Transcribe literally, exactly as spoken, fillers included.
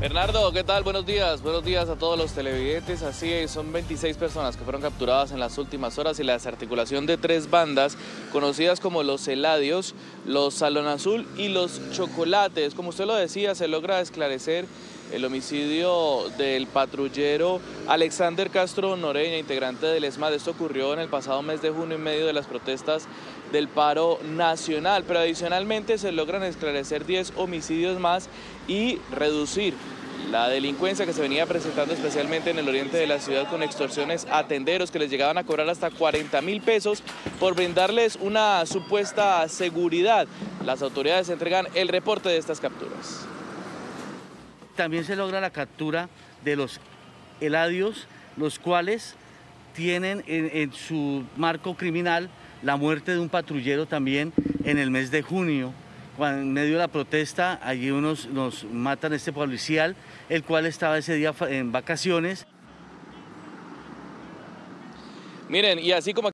Bernardo, ¿qué tal? Buenos días. Buenos días a todos los televidentes. Así es, son veintiséis personas que fueron capturadas en las últimas horas y la desarticulación de tres bandas conocidas como los Eladios, los Salón Azul y los Chocolates. Como usted lo decía, se logra esclarecer el homicidio del patrullero Alexander Castro Noreña, integrante del ESMAD. Esto ocurrió en el pasado mes de junio en medio de las protestas del paro nacional, pero adicionalmente se logran esclarecer diez homicidios más y reducir la delincuencia que se venía presentando especialmente en el oriente de la ciudad con extorsiones a tenderos que les llegaban a cobrar hasta cuarenta mil pesos por brindarles una supuesta seguridad. Las autoridades entregan el reporte de estas capturas. También se logra la captura de los Eladios, los cuales tienen en, en su marco criminal la muerte de un patrullero también en el mes de junio. Cuando en medio de la protesta, allí unos nos matan a este policial, el cual estaba ese día en vacaciones. Miren, y así como